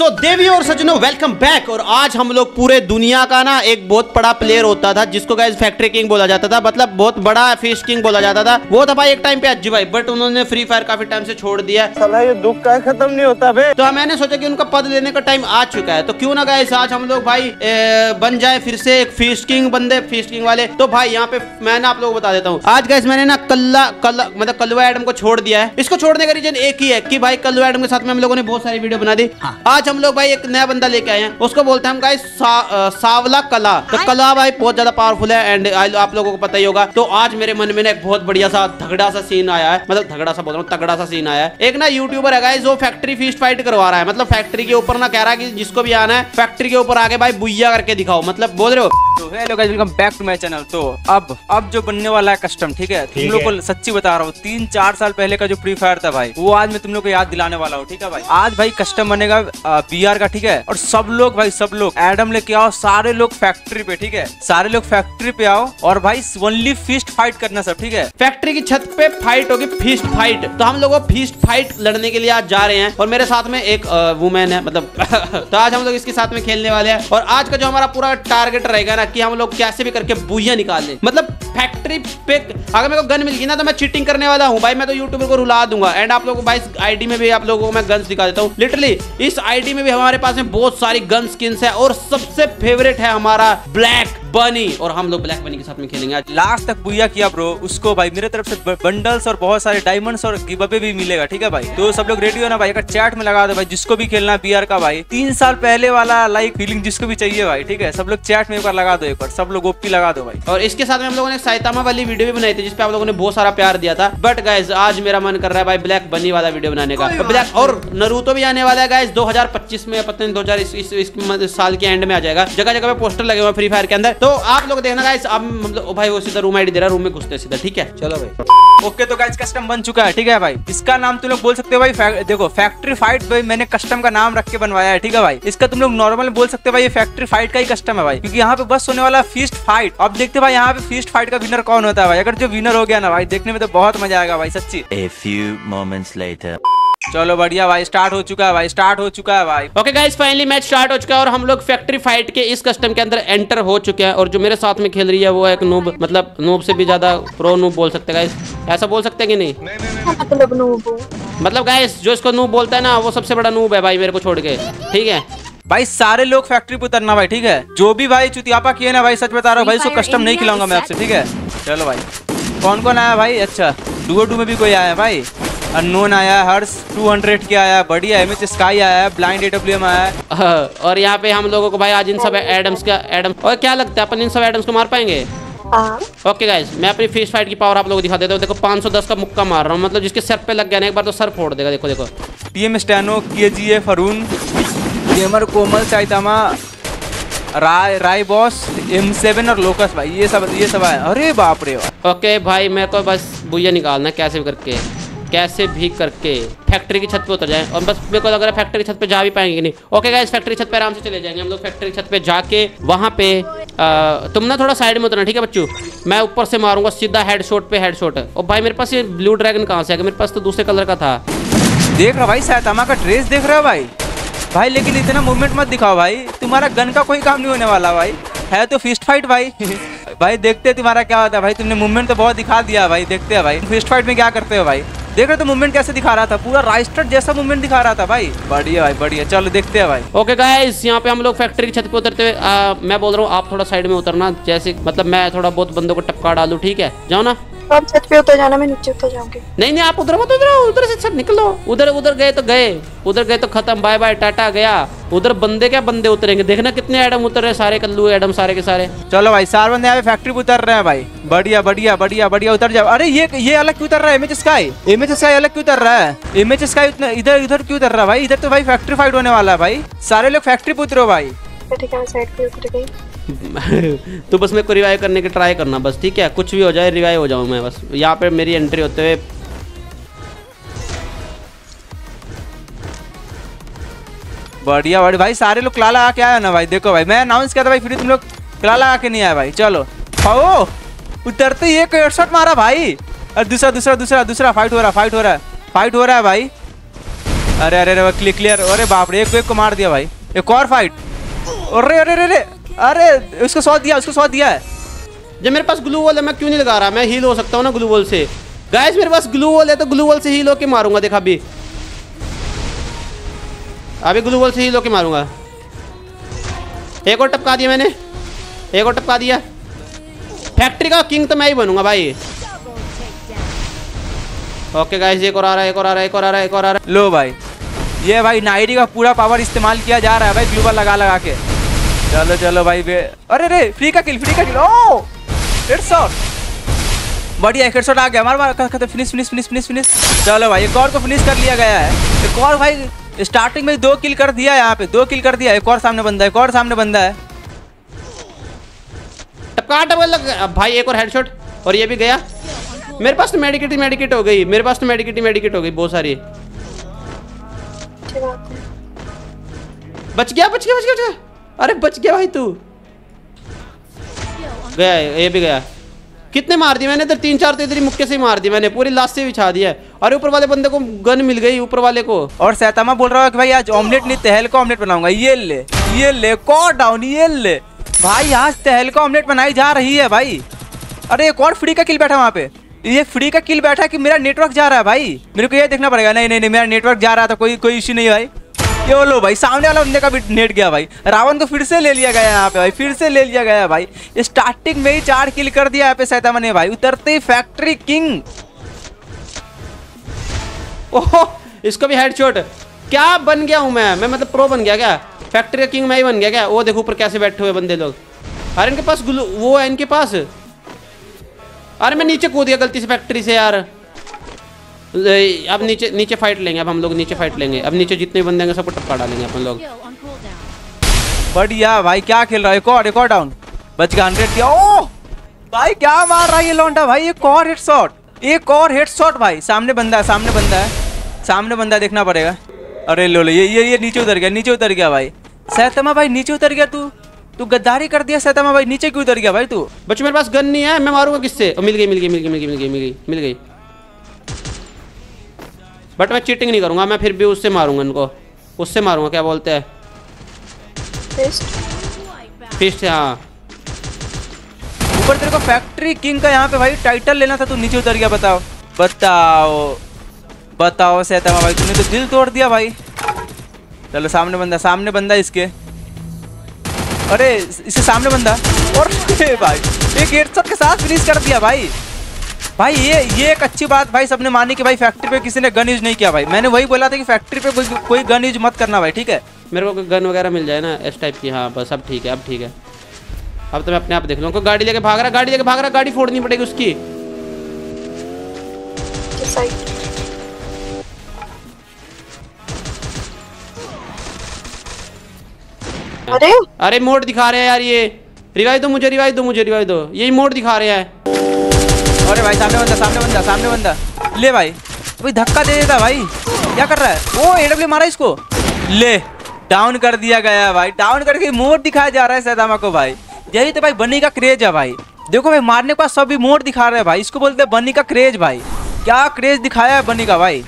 सो देवियों और सज्जनों वेलकम बैक। और आज हम लोग पूरे दुनिया का ना एक बहुत बड़ा प्लेयर होता था जिसको गाइस फैक्ट्री किंग बोला जाता था, मतलब बहुत बड़ा फिश किंग बोला जाता था। वो था भाई एक टाइम पे अज्जू भाई, बट उन्होंने फ्री फायर काफी टाइम से छोड़ दिया। साला ये दुख का खत्म नहीं होता बे। तो मैंने सोचा कि उनका पद लेने का टाइम आ चुका है, तो क्यों ना गाइस आज हम लोग भाई बन जाए फिर से एक फिश किंग बंदे, फिश किंग वाले। तो भाई यहाँ पे मैं ना आप लोग बता देता हूँ, आज गाइस मैंने ना कलवा एडम को छोड़ दिया है। इसको छोड़ने का रीजन एक ही है कि भाई कलवा एडम के साथ में हम लोगों ने बहुत सारी वीडियो बना दी। आज हम लोग भाई एक नया बंदा लेके आए हैं, उसको बोलते हैं हम गाइस सावला कला। तो कला भाई बहुत ज्यादा पावरफुल है एंड आप लोगों को पता ही होगा। तो आज मेरे मन में ना एक बहुत बढ़िया सा तगड़ा सा सीन आया है, मतलब तगड़ा सा बोल रहा हूँ, तगड़ा सा सीन आया है। एक ना यूट्यूबर है गाइस जो फैक्ट्री फीस्ट फाइट करवा रहा है, मतलब फैक्ट्री के ऊपर ना कह रहा है कि जिसको भी आना है फैक्ट्री के ऊपर आके भाई बुइया करके दिखाओ, मतलब बोल रहे हो। तो hello guys welcome back to my channel. तो अब जो बनने वाला है कस्टम, ठीक है, तुम लोग को सच्ची बता रहा हूँ 3-4 साल पहले का जो फ्री फायर था भाई वो आज मैं तुम लोग को याद दिलाने वाला हूँ। ठीक है भाई, आज भाई कस्टम बनेगा बीआर का, ठीक है। और सब लोग एडम लेके आओ, सारे लोग फैक्ट्री पे, ठीक है, सारे लोग फैक्ट्री पे आओ और भाई ओनली फिस्ट फाइट करना सब, ठीक है। फैक्ट्री की छत पे फाइट होगी, फिस्ट फाइट। तो हम लोग फिस्ट फाइट लड़ने के लिए आज जा रहे हैं और मेरे साथ में एक वुमेन है, मतलब तो आज हम लोग इसके साथ में खेलने वाले हैं। और आज का जो हमारा पूरा टारगेट रहेगा ना कि हम लोग कैसे भी करके बुइया निकालें, मतलब फैक्ट्री पे अगर मेरे को गन मिल गई ना तो मैं चीटिंग करने वाला हूँ भाई, मैं तो यूट्यूबर को रुला दूंगा। एंड आप लोगों को भाई आईडी में भी आप लोगों को मैं गन्स दिखा देता हूँ, लिटरली इस आईडी में भी हमारे पास में बहुत सारी गन स्किन्स है और सबसे फेवरेट है हमारा ब्लैक बनी। और हम लोग ब्लैक बनी के साथ में खेलेंगे, लास्ट तक बुइया किया ब्रो उसको भाई। मेरे तरफ से बंडल्स और बहुत सारे डायमंड्स और गिव अवे भी मिलेगा, ठीक है भाई। तो सब लोग रेडी हो ना भाई, अगर चैट में लगा दो भाई जिसको भी खेलना है बीआर का भाई, 3 साल पहले वाला लाइक फीलिंग जिसको भी चाहिए भाई, ठीक है। सब लोग चैट में एक बार लगा दो, एक बार सब लोग ओपी लगा दो भाई। और इसके साथ में हम लोगों ने साइतामा वाली वीडियो भी बनाई थी जिसपे आप लोगों ने बहुत सारा प्यार दिया था। बट गाइज आज मेरा मन कर रहा है भाई ब्लैक बनी वाला वीडियो बनाने का, ब्लैक। और नरूतो भी आने वाला है गाइज 2025 में, पता नहीं 2000 साल के एंड में आ जाएगा। जगह जगह पे पोस्टर लगे हुए फ्री फायर के अंदर, तो आप लोग देखना गाइस। अब मतलब भाई वो सीधा रूम आईडी दे रहा है, रूम में घुसते सीधा, ठीक है। चलो भाई ओके, तो गाइस कस्टम बन चुका है, ठीक है भाई। इसका नाम तुम लोग बोल सकते हो भाई देखो फैक्ट्री फाइट भाई, मैंने कस्टम का नाम रख के बनवाया है, ठीक है भाई। इसका तुम लोग नॉर्मल बोल सकते हो भाई, ये फैक्ट्री फाइट का ही कस्टम है भाई, क्योंकि यहाँ पे बस होने वाला फीस्ट फाइट। अब देखते हैं भाई यहाँ पे फीस्ट फाइट का विनर कौन होता है भाई। अगर जो विनर हो गया ना भाई, देखने में तो बहुत मजा आएगा भाई सच्ची। A few moments later. चलो बढ़िया भाई, स्टार्ट हो चुका है भाई, स्टार्ट हो चुका है भाई। Okay guys finally match start हो चुका है और हम लोग फैक्ट्री फाइट के इस कस्टम के अंदर एंटर हो चुके हैं। और जो मेरे साथ में खेल रही है वो एक नूब, मतलब नूब से भी ज्यादा प्रो नूब बोल सकते हैं गाइस, ऐसा बोल सकते हैं कि नहीं? मतलब नूब, मतलब गाइस जो इसको नूब बोलता है ना वो सबसे बड़ा नूब है भाई मेरे को छोड़ के, ठीक है भाई। सारे लोग फैक्ट्री पे उतरना भाई, ठीक है। जो भी भाई चुतियापा किए ना भाई, सच बता रहा हूँ भाई इसको कस्टम नहीं खिलाऊंगा मैं आपसे, ठीक है। चलो भाई कौन कौन आया भाई, अच्छा डुओ डू में भी कोई आया भाई, अननोन आया, हर्ष 200 के आया, बढ़िया एम एच स्काई आया, ब्लाइंड एडब्ल्यूएम आया। और यहाँ पे हम लोगों को भाई आज इन सब एडम्स का एडम, और क्या लगता है अपन इन सब एडम्स को मार पाएंगे? ओके गाइस मैं अपनी फिश फाइट की पावर आप लोगों को दिखा देता हूँ। देखो 510 का मुक्का मार रहा हूँ, मतलब जिसके सर पे लग गया ना एक बार तो सर फोड़ देगा। देखो देखो TM steno, KGF, Arun, gamer, Komal, Saitama, Rai boss, M7 और लोकस भाई, ये सब आया। अरे बाप रे। ओके भाई मेरे को बस बुइया निकालना कैसे करके, कैसे भी करके फैक्ट्री की छत पे उतर जाए। और बस मेरे को लग रहा है फैक्ट्री की छत पे जा भी पाएंगे नहीं। ओके गाइस फैक्ट्री छत पे आराम से चले जाएंगे हम लोग। फैक्ट्री छत पे जाके वहाँ पे तुम ना थोड़ा साइड में उतरना, ठीक है बच्चू। मैं ऊपर से मारूंगा सीधा हेडशॉट पे हेडशॉट। और भाई मेरे पास ये ब्लू ड्रैगन कहाँ से आ गया? मेरे पास तो दूसरे कलर का था। देख रहा भाई साइतामा का ड्रेस देख रहा है भाई, लेकिन इतना मूवमेंट मत दिखाओ भाई, तुम्हारा गन का कोई काम नहीं होने वाला भाई, है तो फिस्ट फाइट भाई। भाई देखते तुम्हारा क्या होता है भाई, तुमने मूवमेंट तो बहुत दिखा दिया भाई, देखते है भाई फिस्ट फाइट में क्या करते हो भाई। देख रहे हो तो मूवमेंट कैसे दिखा रहा था, पूरा राइस्टर जैसा मूवमेंट दिखा रहा था भाई, बढ़िया भाई बढ़िया। चलो देखते हैं भाई। ओके गाइस यहाँ पे हम लोग फैक्ट्री की छत पे उतरते हुए मैं बोल रहा हूँ आप थोड़ा साइड में उतरना, जैसे मतलब मैं थोड़ा बहुत बंदों को टपका डालू, ठीक है। जाओ ना आप छत पे उतर जाना, मैं नीचे उतर जाऊंगी। नहीं आप उधर मत उतरो, उधर से छत निकलो। उधर गए तो गए, उधर गए तो खत्म, बाय बाय टाटा गया। उधर बंदे क्या बंदे उतरेंगे, देखना कितने एडम उतर रहे, सारे कल्लू एडम सारे के सारे। चलो भाई सारे बंदे यहाँ पे फैक्ट्री पे उतर रहे हैं भाई, बढ़िया बढ़िया बढ़िया बढ़िया उतर जाओ। अरे ये अलग क्यों उतर रहा है, एमएच स्काई अलग क्यों उतर रहा है, एमएच स्काई इधर क्यों उतर रहा है भाई। इधर तो भाई फैक्ट्री फाइट होने वाला है भाई, सारे लोग फैक्ट्री पे उतरो भाई। तो बस मेरे को रिवाइव करने की ट्राई करना बस, ठीक है, कुछ भी हो जाए रिवाइव हो जाऊं मैं बस। यहाँ पे मेरी एंट्री होते हुए बढ़िया बढ़िया भाई, सारे लोग क्लाला आके आया ना भाई। देखो भाई मैं अनाउंस किया था भाई, फिर तुम लोग क्लाला आके नहीं आया भाई। चलो ओ उतरते ही एक हेडशॉट मारा भाई, और दूसरा फाइट हो रहा है भाई। अरे अरे अरे क्लिक क्लियर। अरे बाप रे, एक को मार दिया भाई। एक और फाइट। अरे अरे अरे अरे उसको शॉट दिया, उसको शॉट दिया है। जब मेरे पास ग्लू वॉल है मैं क्यों नहीं लगा रहा, मैं हील हो सकता हूँ ना ग्लू वॉल से। गाइस मेरे पास ग्लू वॉल है तो ग्लू वॉल से हील होके मारूंगा। देखा अभी अभी ग्लू वॉल से हील होके मारूंगा। एक और टपका दिया मैंने, एक और टपका दिया। फैक्ट्री का किंग तो मैं ही बनूंगा भाई। ओके गाइस एक और आ रहा है, एक और आ रहा है, एक और आ रहा है, एक और आ रहा है। लो भाई ये भाई नाइडी का पूरा पावर इस्तेमाल किया जा रहा है भाई ग्लू वॉल लगा लगा के। चलो चलो भाई बे। अरे रे फ्री का किल, फ्री का किल। ओ हेडशॉट, बढ़िया हेडशॉट आ गया हमारा। Finish finish finish finish finish. चलो भाई एक और को फिनिश कर लिया गया है। एक और भाई स्टार्टिंग में दो किल कर दिया है, यहाँ पे दो किल कर दिया। एक और सामने बंदा है, एक और सामने बंदा है। टपका टपका भाई, एक और हेडशॉट और ये भी गया। मेरे पास तो मेडिकेट ही मेडिकेट हो गई, मेरे पास तो मेडिकेट ही मेडिकेट हो गई बहुत सारी। बच गया बच गया बच गया। अरे बच गया भाई तू। गया ये भी गया। कितने मार दिए मैंने इधर, तीन चार तो इधर ही मुक्के से मार दिए मैंने, पूरी लाश से बिछा दिया। अरे ऊपर वाले बंदे को गन मिल गई, ऊपर वाले को। और सैतामा बोल रहा है कि भाई आज ऑमलेट नहीं तहल का ऑमलेट बनाऊंगा। ये ले कॉट डाउन, ये ले भाई आज तहल का ऑमलेट बनाई जा रही है भाई। अरे एक और फ्री का किल बैठा वहाँ पे। ये फ्री का किल बैठा कि मेरा नेटवर्क जा रहा है भाई, मेरे को ये देखना पड़ेगा। नहीं नहीं नहीं मेरा नेटवर्क जा रहा था, कोई इश्यू नहीं भाई। ये लो भाई सामने वाला बंदे का भी नेट गया भाई। रावण को फिर से ले लिया गया यहाँ पे भाई, फिर से ले लिया गया भाई। स्टार्टिंग में ही चार किल कर दिया यहाँ पे सैतामा ने भाई, उतरते ही फैक्ट्री किंग। ओहो इसको भी हेडशॉट। क्या बन गया हूँ मैं मतलब प्रो बन गया क्या? फैक्ट्री किंग मैं ही बन गया क्या? वो देखो ऊपर कैसे बैठे हुए बंदे लोग। अरे इनके पास ग्लू वो है इनके पास। अरे मैं नीचे कूद गया गलती से फैक्ट्री से यार। अब नीचे नीचे फाइट लेंगे, अब हम लोग नीचे फाइट लेंगे। अब नीचे जितने बंदे हैं सबको टपका डालेंगे अपन लोग। बढ़िया भाई क्या खेल रहा है। एक और डाउन, बच गया 100 किया। ओ भाई क्या मार रहा है ये लौंडा भाई। एक और हेडशॉट, एक और हेडशॉट भाई। सामने बंदा है, सामने बंदा है, सामने बंदा देखना पड़ेगा। अरे लो लो ये नीचे उतर गया, नीचे उतर गया भाई। सैतामा भाई नीचे उतर गया तू, तू गद्दारी कर दिया सैतामा भाई। नीचे क्यों उतर गया भाई तू? बच्चों मेरे पास गन नहीं है, मैं मारूंगा किससे। मिल गई मिल गई मिल गई मिल गई मिल गई मिल गई मिल गई। बट मैं चीटिंग नहीं करूंगा, मैं फिर भी उससे मारूंगा इनको, उससे मारूंगा। क्या बोलते हैं फिस्ट। हाँ ऊपर तेरे को फैक्ट्री किंग का यहाँ पे भाई टाइटल लेना था, तू नीचे उतर गया। बताओ बताओ बताओ सैतामा भाई, तूने तो दिल तोड़ दिया भाई। चलो सामने बंदा, सामने बंदा इसके। अरे इसके सामने बंदा। और भाई एक हेडशॉट के साथ फिनिश कर दिया भाई। भाई ये एक अच्छी बात भाई सबने मानी कि भाई फैक्ट्री पे किसी ने गन यूज नहीं किया भाई। मैंने वही बोला था कि फैक्ट्री पे कोई गन यूज मत करना भाई, ठीक है। मेरे को गन वगैरह मिल जाए ना इस टाइप की। हाँ बस अब ठीक है, अब ठीक है। अब तो मैं अपने आप देख लूँ। गाड़ी लेके भाग रहा, गाड़ी लेके भाग रहा, गाड़ी फोड़नी पड़ेगी उसकी। अरे मोड दिखा रहे हैं यार ये। रिवाइव दो मुझे, रिवाइव दो मुझे, रिवाइव दो। यही मोड दिखा रहे हैं। अरे भाई सामने बंदा, सामने बंदा, सामने बंदा। ले भाई भाई धक्का दे देता भाई। क्या कर रहा है? ओ एडब्ल्यू मारा इसको, ले डाउन कर दिया गया भाई। डाउन करके मोड दिखाया जा रहा है सैतामा को भाई। यही तो भाई बनी का क्रेज है भाई। देखो भाई मारने के बाद सब भी मोड दिखा रहे हैं भाई। इसको बोलते हैं बनी का क्रेज भाई। क्या क्रेज दिखाया है बनी का भाई।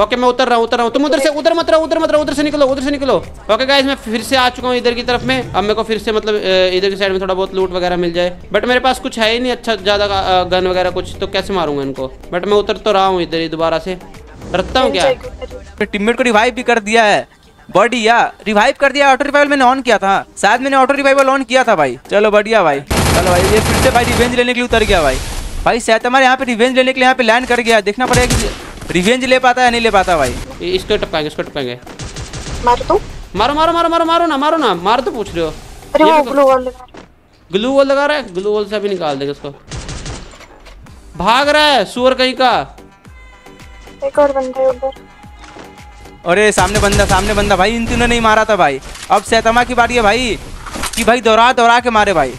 ओके मैं उतर रहा हूँ, उतर रहा हूँ। तुम उधर से, उधर मत रहो, उधर मत रहो, उधर से निकलो, उधर से निकलो। ओके गाइस मैं फिर से आ चुका हूँ इधर की तरफ में। अब मेरे को फिर से मतलब इधर की साइड में थोड़ा बहुत लूट वगैरह मिल जाए। बट मेरे पास कुछ है ही नहीं अच्छा ज़्यादा गन वगैरह कुछ, तो कैसे मारूंगा इनको। बट मैं उतर तो रहा हूँ इधर ही दोबारा से। डरता हूँ क्या? टीममेट को रिवाइव भी कर दिया है। बढ़िया रिवाइव कर दिया। ऑटो रिवाइवल मैंने ऑन किया था, शायद मैंने ऑटो रिवाइवल ऑन किया था भाई। चलो बढ़िया भाई। चलो भाई ये फिर से भाई रिवेंज लेने के लिए उतर गया भाई। भाई शायद हमारे यहाँ पे रिवेंज लेने के लिए यहाँ पे लैंड कर गया। देखना पड़ेगा कि रिवेंज ले पाता है नहीं ले पाता भाई। इसको टपकाएंगे, इसको टपकाएंगे। मार दो, मारो मारो मारो मारो मारो ना, मारो ना, मार तो पूछ रहे हो। अरे वो ग्लू वॉल लगा रहा है, ग्लू वॉल से अभी निकाल देगा इसको। भाग रहा है सुअर कहीं का। एक और बंदा है उधर। अरे सामने बंदा, सामने बंदा भाई। इन तीनों नहीं मारा था भाई। अब सैतामा की बारी है भाई कि भाई दौड़ा दौड़ा के मारे भाई।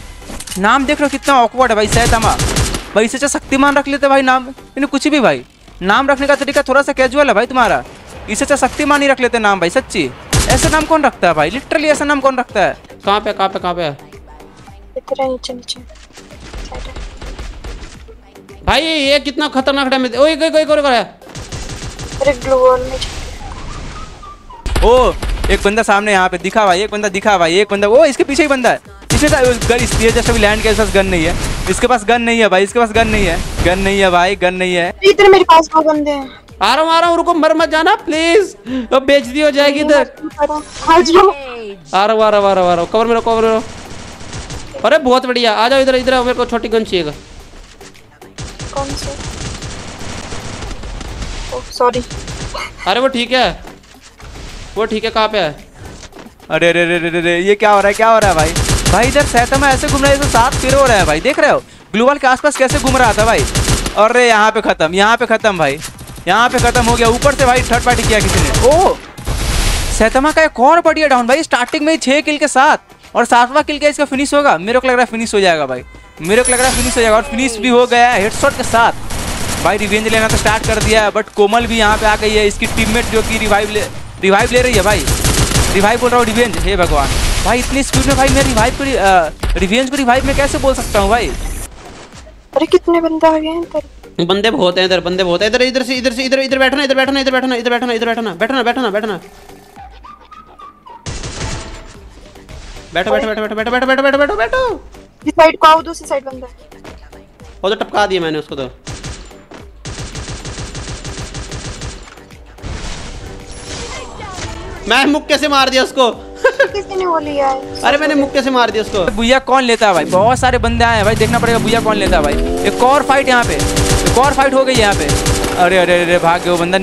नाम देख रहे हो कितना ऑकवर्ड है भाई सैतामा भाई। इससे अच्छा शक्तिमान रख लेते भाई नाम। इन्हें कुछ भी भाई नाम रखने का तरीका थोड़ा सा कैजुअल है भाई तुम्हारा। इससे अच्छा शक्तिमान ही रख लेते नाम भाई। सच्ची ऐसा नाम कौन रखता है भाई? लिटरली ऐसा नाम कौन रखता है? कहाँ पे कहाँ पे कहाँ पे? नीचे नीचे भाई। ये कितना खतरनाक डैमेज। ओए एक एक एक और है। अरे ग्लू वॉल में ओ एक बंदा सामने यहाँ पे दिखा भाई, एक बंदा दिखा भाई, एक बंदा, वो इसके पीछे ही बंदा है। इसलिए जैसे भी लैंड के पास गन नहीं है, इसके पास गन नहीं है भाई, इसके पास गन नहीं है, गन नहीं है भाई, गन नहीं है। इधर मेरे पास दो बंदे हैं। आ रहा हूँ, रुको मर मत जाना प्लीज, अब बेइज्जती हो जाएगी। इधर आ रहा हूँ, कवर मेरा। अरे बहुत बढ़िया, आ जाओ इधर इधर, मेरे को छोटी गन चाहिएगा। कौन सी? Oh sorry. अरे वो ठीक है। कहाँ पे है? अरे ये क्या हो रहा है भाई इधर सैतम ऐसे घूम रहा है, साथ फिर हो रहा है भाई, देख रहे हो ग्लोबल के आसपास कैसे घूम रहा था भाई। अरे यहाँ पे खत्म भाई, यहाँ पे खत्म हो गया। ऊपर से भाई थर्ड पार्टी किया किसी ने। ओह सैतमा का एक और बढ़िया डाउन भाई, स्टार्टिंग में 6 किल के साथ, और 7वां किल का इसका फिनिश होगा। मेरे को लग रहा है फिनिश हो जाएगा और फिनिश भी हो गया है हेडशॉट के साथ भाई। रिवेंज लेना तो स्टार्ट कर दिया है, बट कोमल भी यहाँ पे आ गई है, इसकी टीममेट जो कि रिवाइव ले रही है भाई। रिवाइव बोल रहा हूँ, रिवेंज, हे भगवान भाई इतनी स्पीड में भाई। मैं रिवेंज को रिवाइव में कैसे बोल सकता हूँ भाई। अरे कितने बंदे आ गए हैं? बंदे बहुत हैं इधर। इधर बैठना, बैठो। इस साइड को आओ, दूसरी साइड बंदा है। वो तो टपका दिया मैंने उसको तो। मैं मुक्के से मार दिया उसको। किसी ने वो लिया है। अरे मैंने मुक्के से मार दिया उसको। भुइया कौन लेता है भाई? बहुत सारे बंदे आए हैं भाई, देखना पड़ेगा भुइया कौन लेता है भाई। एक और फाइट हो गई यहाँ पे। अरे भाग गया, बंदा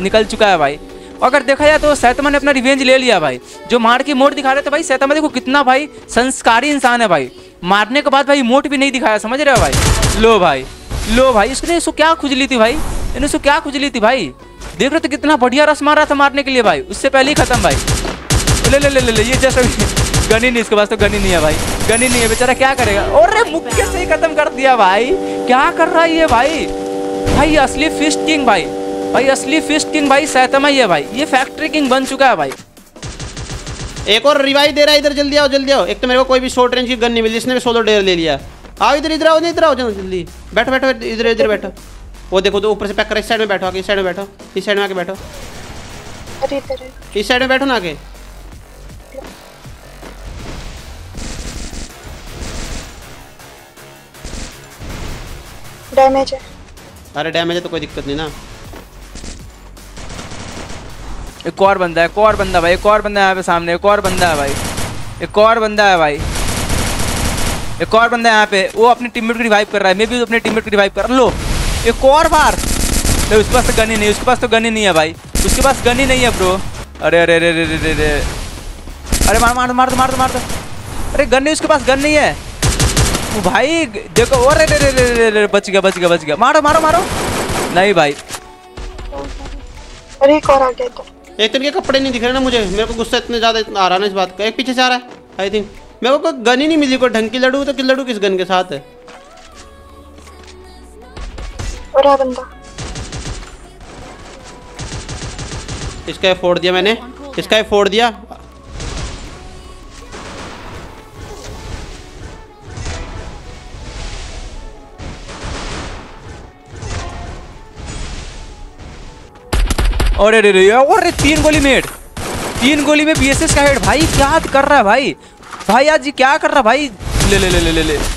निकल चुका है भाई। अगर देखा जाए तो सैतमा ने अपना रिवेंज ले लिया भाई। जो मार के मोट दिखा रहे थे भाई, सैतमा देखो कितना भाई संस्कारी इंसान है भाई। मारने के बाद भाई मोट भी नहीं दिखाया, समझ रहे हो भाई। लो भाई इसको क्या खुजली थी भाई, देख रहे तो कितना बढ़िया रस मार रहा था मारने के लिए भाई, उससे पहले ही खत्म भाई। ले ये जैसा गन ही नहीं, इसके पास तो गन ही नहीं है भाई, बेचारा क्या करेगा। अरे मुक्के से ही खत्म कर दिया भाई, क्या कर रहा है ये भाई असली फिस्ट किंग भाई असली फिस्ट किंग भाई सैतमा ही है भाई, ये फैक्ट्री किंग बन चुका है भाई। एक और रिवाइव दे रहा है इधर, जल्दी आओ। एक तो मेरे को कोई भी शॉर्ट रेंज की गन नहीं मिली, इसने भी सोलो डेयर ले लिया। आओ इधर आओ जल्दी, बैठो इधर बैठो। वो देखो तो ऊपर से पैक कर, इस साइड में बैठो। अरे इस साइड में बैठो ना आके। डैमेज है? अरे डैमेज है तो कोई दिक्कत नहीं ना। एक और बंदा यहाँ पे सामने, एक और बंदा है यहाँ पे। वो अपने टीममेट को रिवाइव कर रहा है, मैं भी अपने टीममेट को रिवाइव कर लो। एक और बार तो उसके पास तो गन ही नहीं है भाई, उसके पास गन ही नहीं है ब्रो। अरे मार दो। अरे गन नहीं, उसके पास गन नहीं है भाई, देखो। अरे बच गया। मारो। नहीं भाई, अरे एक और आ गया तो। एक तो इनके कपड़े नहीं दिख रहे ना मुझे, मेरे को गुस्सा इतने ज़्यादा आ रहा ना इस बात का। एक पीछे से आ रहा है, आई थिंक मेरे को कोई गन ही नहीं मिली। कोई ढंग की लड़ू तो कि लड़ू किस गन के साथ है। और आ बंदा, इसका फोड़ दिया मैंने। अरे 3 गोली में बीएसएस का हेड भाई, क्या कर रहा है भाई आज क्या कर रहा है भाई। ले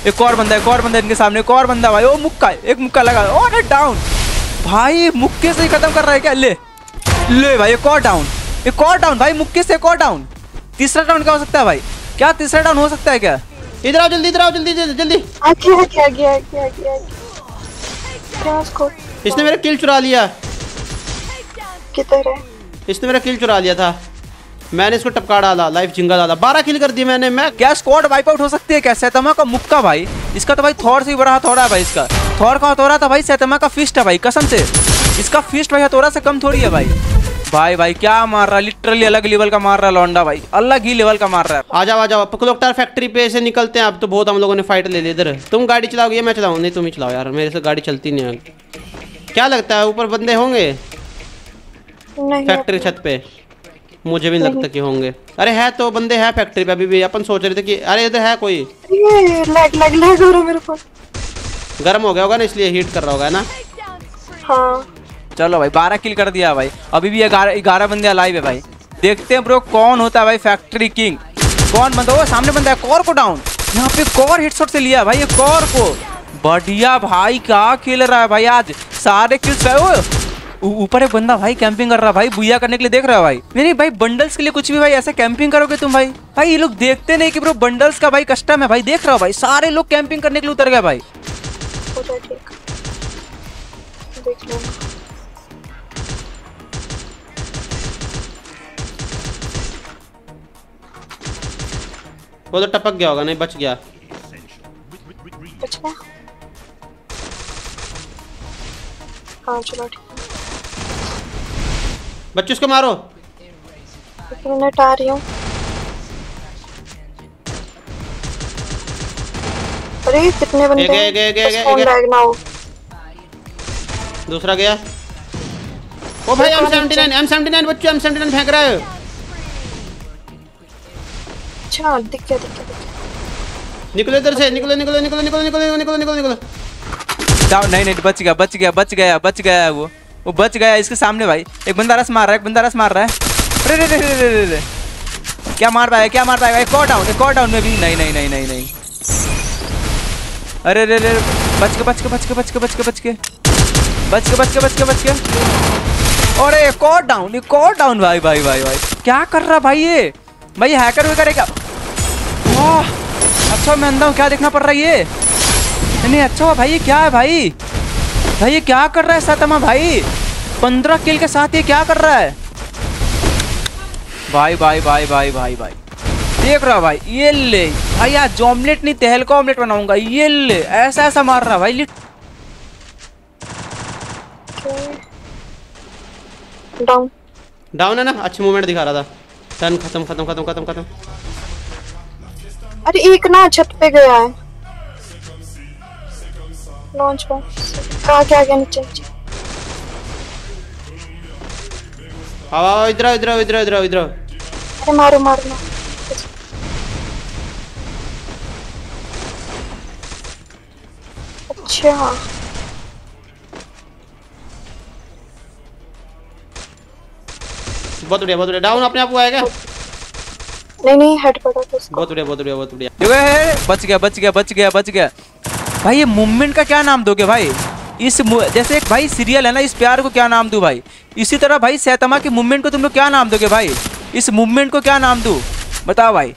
एक और बंदा इनके सामने, भाई। ओ मुक्का, एक मुक्का लगा और डाउन भाई, मुक्के से ही खत्म कर रहा है क्या। ले भाई एक और डाउन भाई, मुक्के से एक और डाउन। तीसरा डाउन क्या हो सकता है भाई, क्या तीसरा डाउन हो सकता है? इधर आओ जल्दी। इसने मेरा किल चुरा लिया। किधर है? इसने मेरा किल चुरा लिया था, मैंने इसको टपका डाला, लाइफ झिंगा डाला। 12 किल कर दी मैंने। मैं क्या स्क्वाड वाइप आउट हो सकती है क्या? सैतमा का मुक्का भाई, इसका तो भाई थॉर से ही बड़ा हथौड़ा है भाई। इसका थॉर का हथौड़ा था भाई, सैतमा का फिस्ट है भाई। कसम से इसका फिस्ट भाई हथौड़ा से कम थोड़ी है भाई। भाई क्या मार रहा है, लिटरली अलग लेवल का मार रहा है लौंडा भाई, अलग ही लेवल का मार रहा है। आ जाओ पकलोक्टार फैक्ट्री पे से निकलते हैं। अब तो बहुत हम लोगों ने फाइट ले ली। इधर तुम गाड़ी चलाओगे या मैं चलाऊँ? नहीं तुम ही चलाओ यार, मेरे से गाड़ी चलती नहीं है। क्या लगता है ऊपर बंदे होंगे फैक्ट्री छत पे? मुझे भी लगता कि होंगे। अरे है तो बंदे हैं फैक्ट्री पे अभी भी, अपन सोच रहे थे कि अरे इधर है कोई। लैग हो रहा मेरे फोन, गर्म हो गया होगा ना इसलिए हीट कर रहा होगा ना। हाँ। चलो भाई 12 किल कर दिया भाई, अभी भी 11 बंदे अलाइव है भाई। देखते हैं ब्रो कौन होता है भाई फैक्ट्री किंग, कौन बंदा। वो सामने बंदा है, कौर को डाउन, यहाँ पे कौर हेडशॉट से लिया भाई ये कौर को। बढ़िया भाई क्या खेल रहा है भाई आज, सारे किल्स। ऊपर एक बंदा भाई कैंपिंग कर रहा है भाई, बुया करने के लिए देख रहा है भाई। नहीं भाई बंडल्स के लिए कुछ भी भाई ऐसे कैंपिंग करोगे तुम भाई। भाई ये लोग देखते नहीं कि ब्रो बंडल्स का भाई कस्टम है भाई, देख रहा हो भाई सारे लोग कैंपिंग करने के लिए उतर गए भाई। वो तो टपक गया होगा, नहीं बच गया। बच्चों इसको मारो, एक मिनट आ रही हूँ। अरे कितने बंदे हैं, फोन लैग ना हो। दूसरा गया। ओ भाई M79 बच्चों, M79 फेंक रहा है। अच्छा दिख गया। निकलो इधर से, निकलो। डाउन, नहीं बच गया वो बच गया। इसके सामने भाई एक बंदा रस मार रहा है, अरे क्या मार पाएगा। एक और डाउन में भी नहीं। अरे रे बच के। और एक और डाउन भाई। क्या कर रहा भाई ये भाई, हैकर वगैरह है क्या? वाह अच्छा मैं अंधा हूँ, क्या देखना पड़ रहा है ये? नहीं अच्छा भाई ये क्या है भाई, भाई ये क्या कर रहा है सातमा भाई? 15 किल के साथ ये क्या कर रहा है भाई। देख रहा भाई ये ले भाई, आज ऑमलेट नहीं तहल का ऑमलेट बनाऊंगा। ये ले ऐसा मार रहा भाई। डाउन है ना, अच्छी मूवमेंट दिखा रहा था। टर्न खत्म। अरे एक ना छत पे गया है, लॉन्च पर कहाँ क्या गया नीचे। आओ इधर। अरे मारो। अच्छा बहुत बढ़िया। डाउन अपने आप को आएगा। नहीं हेड पड़ा तो उसको। बहुत बढ़िया। बच गया। भाई ये मूवमेंट का क्या नाम दोगे भाई? इस जैसे एक भाई सीरियल है ना, इस प्यार को क्या नाम दूं भाई? इसी तरह भाई सैतमा के मूवमेंट को तुम लोग क्या नाम दोगे भाई? इस मूवमेंट को क्या नाम दूं बताओ भाई?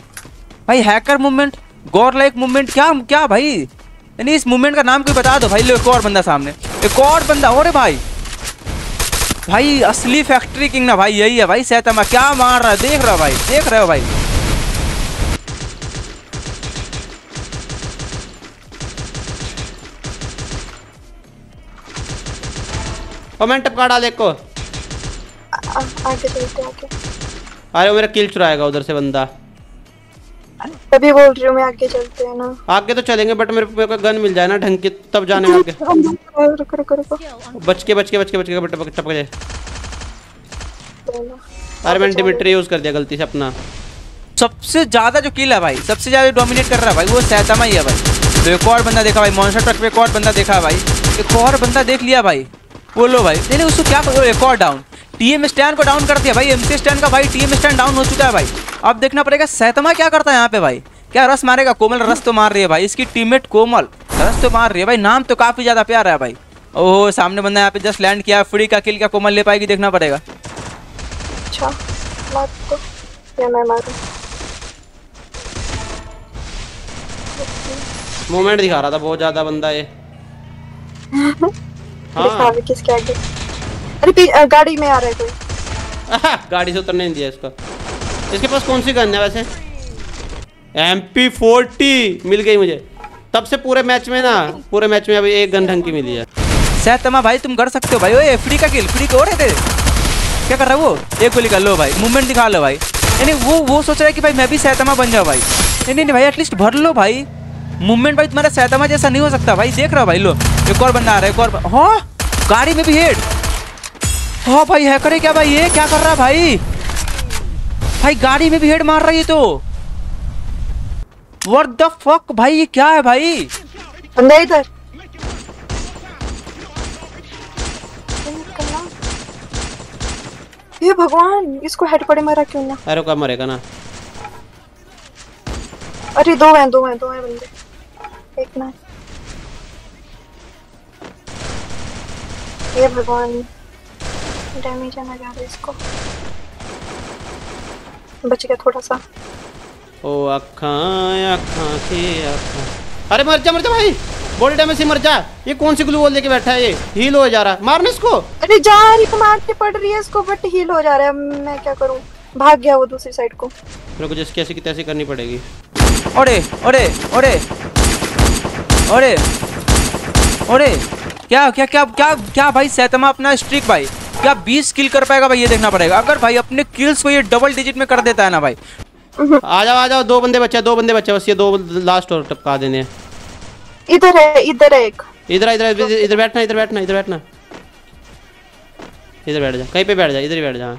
भाई हैकर मूवमेंट, गौर लाइक मूवमेंट, क्या भाई? यानी इस मूवमेंट का नाम कोई बता दो भाई। लो एक और बंदा सामने, और भाई असली फैक्ट्री किंग ना भाई यही है भाई। सैतमा क्या मार रहा है, देख रहे हो भाई। कमेंट टपका डाल एक को। आगे चलते आगे। अरे मेरा किल चुराएगा उधर से बंदा। तभी बोल रही हूँ मैं आगे चलते हैं ना। आगे तो चलेंगे बट मेरे को गन मिल जाए ना ढंग की तब जाने में। रुको। बच के बट टपक जाए। अरे मैंने डिमिट्री यूज कर दिया गलती से अपना। सबसे ज्यादा जो किल है भाई, सबसे ज्यादा डोमिनेट कर रहा है भाई वो सैतमा ही है भाई। तो एक और बंदा देखा भाई, मॉन्स्टर ट्रक पे एक और बंदा देखा भाई, एक और बंदा देख लिया भाई। बोलो भाई नहीं उसको क्या करो। एक और डाउन, टीएम स्टैंड को डाउन कर दिया भाई। एमसी स्टैंड का भाई टीएम स्टैंड डाउन हो चुका है भाई। अब देखना पड़ेगा सैतमा क्या करता है यहाँ पे भाई। क्या रस मारेगा? कोमल रस तो मार रही है भाई, इसकी टीममेट कोमल रस तो मार रही है भाई। नाम तो काफी ज्यादा प्यारा है भाई। ओह सामने बंदा यहाँ पे जस्ट लैंड किया, फ्री का किल क्या कोमल ले पाएगी देखना पड़ेगा। अच्छा मार तो या मैं मारूं? मोमेंट दिखा रहा था बहुत ज्यादा बंदा ये। हाँ। किसके आगे? अरे गाड़ी में आ रहा है कोई। गाड़ी से उतरने नहीं दिया इसको। इसके पास कौन सी गन है वैसे? MP40 मिल गई मुझे। तब से पूरे मैच में अभी एक गन ढंग की मिली है। सैतमा भाई तुम कर सकते हो भाई। ओए फ्री का किल, फ्री को और है क्या कर रहा है वो? एक गोली कर लो भाई, मूवमेंट दिखा लो भाई। यानी वो सोच रहा है कि भाई मैं भी सैतमा बन जाऊँ भाई। नहीं भाई एटलीस्ट भर लो भाई मूवमेंट भाई। तुम्हारा सैतमा जैसा नहीं हो सकता भाई। देख रहा हो भाई। लो एक और बंदा आ रहा है, एक और। हाँ गाड़ी में भी हेड। हाँ भाई हैकर है क्या भाई? ये क्या कर रहा है भाई गाड़ी में भी हेड मार रही है तो। व्हाट द फक भाई ये क्या है भाई? बंदा इधर ये भगवान, इसको हेड पड़े मारा क्यों ना? अरे कब मरेगा ना? अरे दो हैं बंदे, एक ना। ये भगवान, डैमेज आना जा रहा है इसको। बच गया थोड़ा सा। ओ अखा। अरे मर जा भाई, बॉडी डैमेज से मर जा। ये कौन सी ग्लू वॉल लेके बैठा है? ये हील हो जा रहा है, मारने इसको। अरे जा, रिक मारने पड़ रही है इसको, बट हील हो जा रहा है। मैं क्या करूं, भाग गया वो दूसरी साइड को। मेरे को जैसे कैसे की तैसे करनी पड़ेगी। अरे क्या भाई सैतमा अपना स्ट्रिक भाई, क्या 20 किल कर पाएगा भाई? ये देखना पड़ेगा। अगर भाई अपने किल्स को ये डबल डिजिट में कर देता है ना भाई। आ जाओ, दो बंदे बचे बस। ये दो लास्ट और टपका देने हैं। इधर बैठना। इधर बैठ जा, कहीं पे बैठ जा, इधर ही बैठ जा।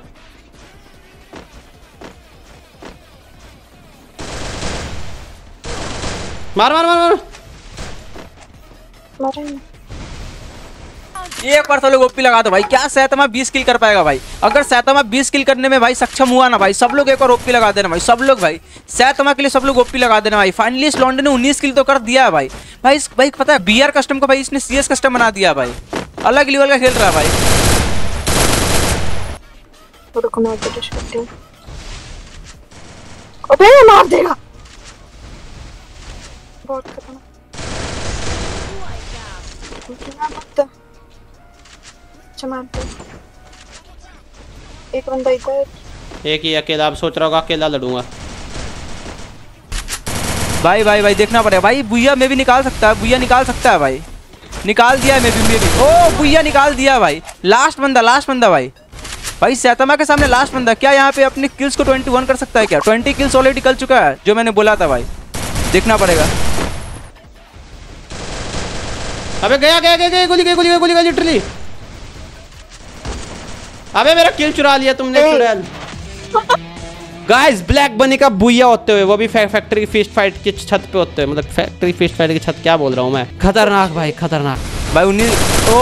मार। एक बार तो लोग ओपी लगा दो भाई। क्या सैतमा 20 किल कर पाएगा भाई? अगर सैतमा 20 किल करने में भाई सक्षम हुआ ना भाई, सब लोग एक और ओपी लगा देना भाई। सब लोग भाई सैतमा के लिए सब लोग ओपी लगा देना भाई। फाइनली इस लॉन्डे ने 19 किल तो कर दिया है भाई। भाई पता है बीआर कस्टम को भाई इसने सीएस कस्टम बना दिया भाई। अलग लेवल का खेल रहा है भाई। अबे मार देगा। बहुत खतरनाक। एक बंदा इधर, एक ही अकेला। आप सोच रहा होगा अकेला लड़ूंगा भाई। देखना पड़ेगा भाई। बुइया में भी निकाल सकता है, भाई निकाल दिया मैं भी। ओ बुइया निकाल दिया भाई। लास्ट बंदा भाई सैतमा के सामने लास्ट बंदा। क्या यहाँ पे अपने किल्स को 21 कर सकता है क्या? 20 किल्स ऑलरेडी कर चुका है, जो मैंने बोला था भाई। देखना पड़ेगा। अबे गया गोली लिटरली। अबे मेरा किल चुरा लिया तुमने। गाइस ब्लैक बनी का बुइया होते हुए, वो भी फैक्ट्री फीस्ट फाइट की छत पे होते हुए। मतलब फैक्ट्री फीस्ट फाइट की छत, क्या बोल रहा हूँ मैं। खतरनाक भाई 19। ओ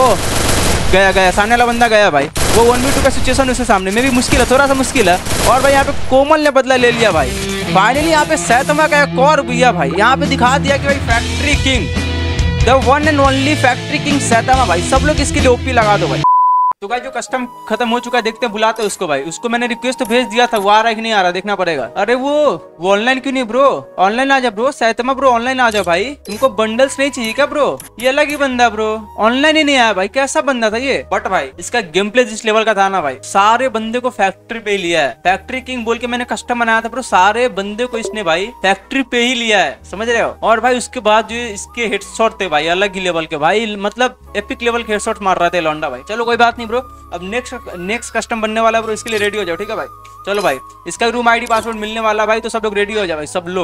गया सामने वाला बंदा गया भाई। वो 1v2 का सिचुएशन उसके सामने में भी मुश्किल है, थोड़ा सा मुश्किल है। और भाई यहाँ पे कोमल ने बदला ले लिया भाई। फाइनली यहाँ पे सैतमा का एक और बुइया भाई यहाँ पे दिखा दिया कि भाई factory king, the one and only factory king Saitama भाई। सब लोग इसके लिए ओपी लगा दो भाई। तो भाई जो कस्टम खत्म हो चुका है, देखते हैं बुलाते हैं उसको भाई। उसको मैंने रिक्वेस्ट तो भेज दिया था, वो आ रहा है कि नहीं आ रहा, देखना पड़ेगा। अरे वो ऑनलाइन क्यों नहीं? ब्रो ऑनलाइन आ जा ब्रो, सैतमा ब्रो ऑनलाइन आ जा भाई। तुमको बंडल्स नहीं चाहिए क्या ब्रो? ये अलग ही बंदा ब्रो, ऑनलाइन ही नहीं आया भाई। कैसा बंदा था ये? बट भाई इसका गेम प्ले जिस लेवल का था ना भाई, सारे बंदे को फैक्ट्री पे लिया है। फैक्ट्री किंग बोल के मैंने कस्टम बनाया था ब्रो, सारे बंदे को इसने भाई फैक्ट्री पे ही लिया है, समझ रहे हो। और भाई उसके बाद जो इसके हेडशॉट थे भाई, अलग ही लेवल के भाई, मतलब एपिक लेवल के हेडशॉट मार रहे थे लौंडा भाई। चलो कोई बात नहीं ब्रो, अब नेक्स्ट कस्टम बनने वाला ब्रो, इसके लिए रेडी हो जाओ। ठीक है भाई, चलो भाई इसका रूम आईडी पासवर्ड मिलने वाला भाई, तो सब लोग रेडी हो जाओ भाई, सब लोग।